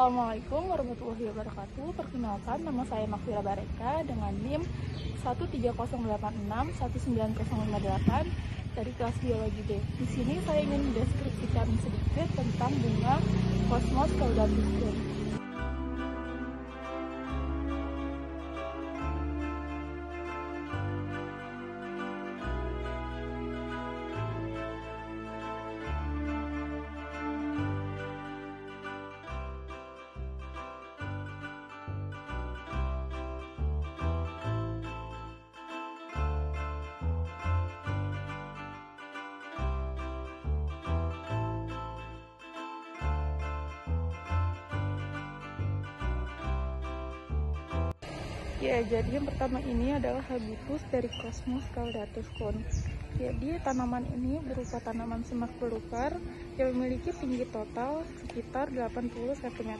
Assalamualaikum warahmatullahi wabarakatuh. Perkenalkan, nama saya Maghfirah Barekha dengan NIM 130861908 dari kelas biologi D. Di sini saya ingin mendeskripsikan sedikit tentang bunga Cosmos caudatus. Ya, jadi yang pertama ini adalah habitus dari Cosmos caudatus. Jadi tanaman ini berupa tanaman semak belukar yang memiliki tinggi total sekitar 80 cm.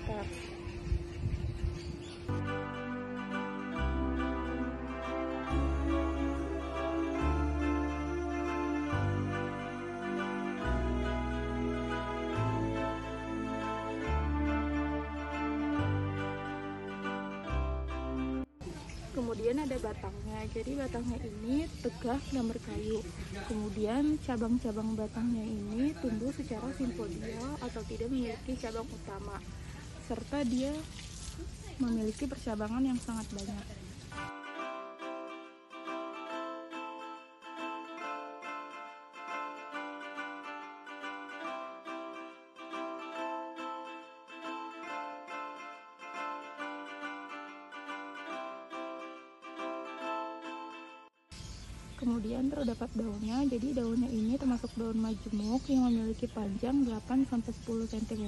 Kemudian ada batangnya, jadi batangnya ini tegak dan berkayu. Kemudian cabang-cabang batangnya ini tumbuh secara simfodial atau tidak memiliki cabang utama, serta dia memiliki percabangan yang sangat banyak. Kemudian terdapat daunnya, jadi daunnya ini termasuk daun majemuk yang memiliki panjang 8-10 cm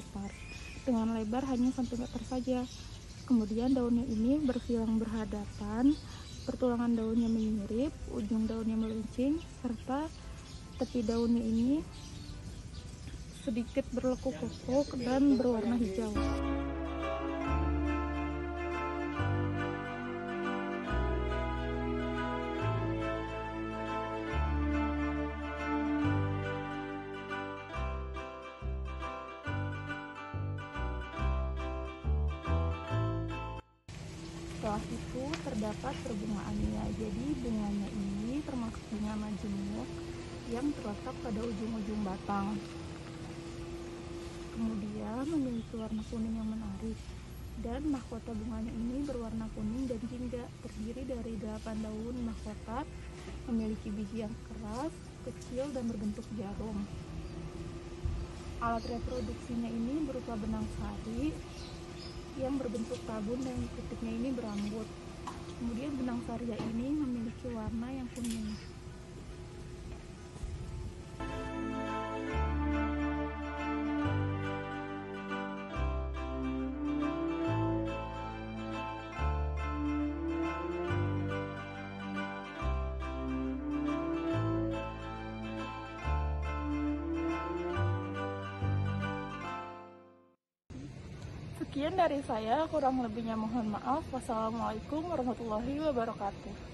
dengan lebar hanya cm saja. Kemudian daunnya ini bersilang berhadapan, pertulangan daunnya mirip, ujung daunnya melenceng, serta tepi daunnya ini sedikit berlekuk-lekuk dan berwarna hijau. Setelah itu terdapat perbungaannya, jadi bunganya ini termasuk bunga majemuk yang terletak pada ujung-ujung batang. Kemudian memiliki warna kuning yang menarik, dan mahkota bunganya ini berwarna kuning dan jingga, terdiri dari 8 daun mahkota, memiliki biji yang keras, kecil, dan berbentuk jarum. Alat reproduksinya ini berupa benang sari yang berbentuk tabun dan titiknya ini berambut. Kemudian benang sarinya ini memiliki warna yang kuning. Sekian dari saya, kurang lebihnya mohon maaf. Wassalamualaikum warahmatullahi wabarakatuh.